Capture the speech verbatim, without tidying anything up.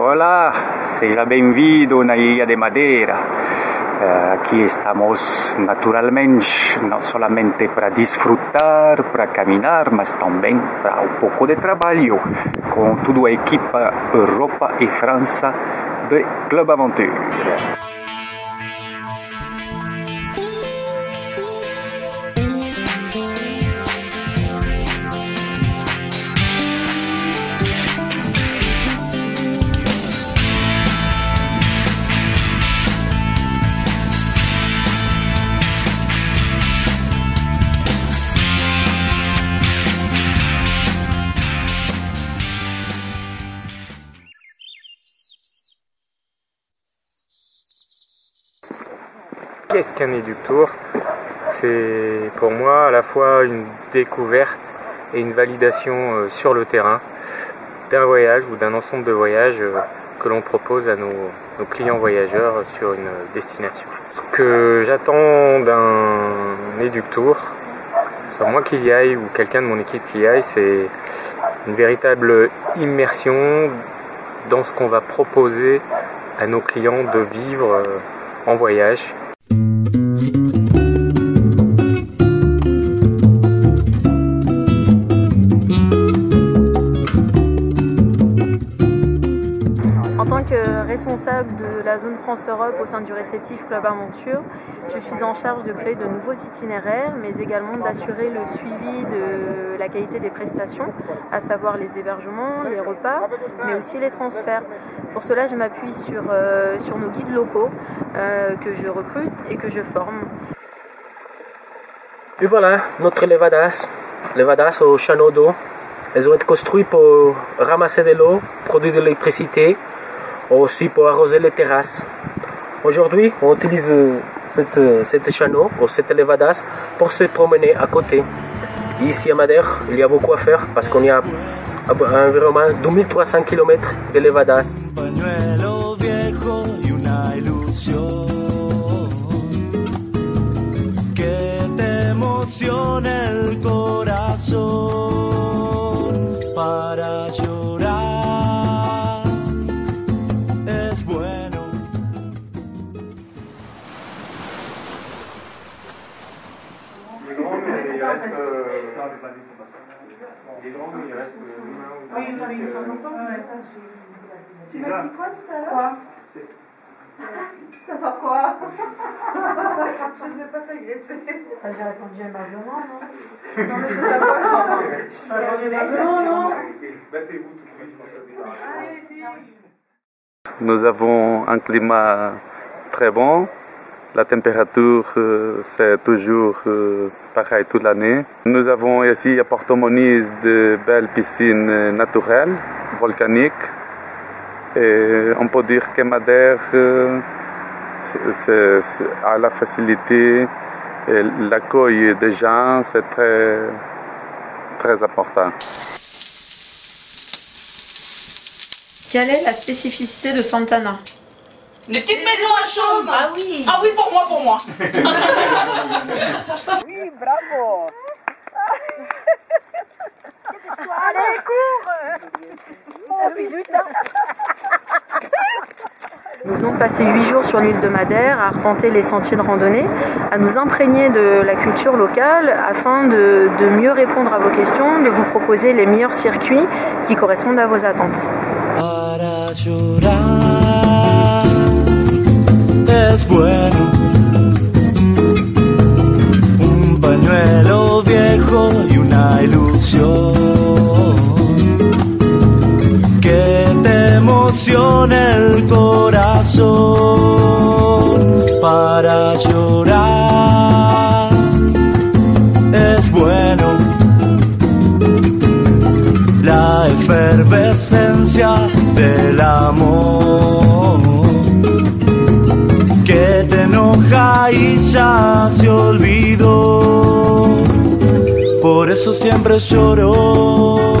Olá, seja bem-vindo na Ilha de Madeira. Aqui estamos naturalmente, não somente para desfrutar, para caminhar, mas também para um pouco de trabalho, com toda a equipa Europa e França de Club Aventure. Qu'est-ce qu'un éductour? C'est pour moi à la fois une découverte et une validation sur le terrain d'un voyage ou d'un ensemble de voyages que l'on propose à nos, nos clients voyageurs sur une destination. Ce que j'attends d'un éductour, soit moi qui y aille ou quelqu'un de mon équipe qui y aille, c'est une véritable immersion dans ce qu'on va proposer à nos clients de vivre en voyage. Responsable de la zone France-Europe au sein du réceptif Club Aventure, je suis en charge de créer de nouveaux itinéraires, mais également d'assurer le suivi de la qualité des prestations, à savoir les hébergements, les repas, mais aussi les transferts. Pour cela, je m'appuie sur, euh, sur nos guides locaux euh, que je recrute et que je forme. Et voilà, notre levadas, levadas au châneau d'eau. Elles ont été construites pour ramasser de l'eau, produire de l'électricité, aussi pour arroser les terrasses. Aujourd'hui, on utilise cette, cette châneau ou cette levadas pour se promener à côté. Ici à Madère, il y a beaucoup à faire parce qu'on y a environ deux mille trois cents kilomètres de levadas. Tu m'as dit quoi tout à l'heure? Ça va quoi? Je ne vais pas t'agresser. J'ai répondu aimerment, non? Non, mais c'est à quoi ça? Non, non. Battez-vous tout de suite, je pense que c'est... Nous avons un climat très bon. La température, c'est toujours pareil toute l'année. Nous avons ici à Porto Moniz de belles piscines naturelles, volcaniques. Et on peut dire que Madère a la facilité, l'accueil des gens, c'est très, très important. Quelle est la spécificité de Santana ? Les petites maisons à chaume. Ah oui. Ah oui, pour moi, pour moi. Oui, bravo. Allez, cours. Oh, putain. Nous venons de passer huit jours sur l'île de Madère à arpenter les sentiers de randonnée, à nous imprégner de la culture locale afin de, de mieux répondre à vos questions, de vous proposer les meilleurs circuits qui correspondent à vos attentes. Es bueno, un pañuelo viejo y una ilusión que te emociona el corazón para llorar. Es bueno la efervescencia del amor. Que te enoja y ya se olvidó, por eso siempre lloró.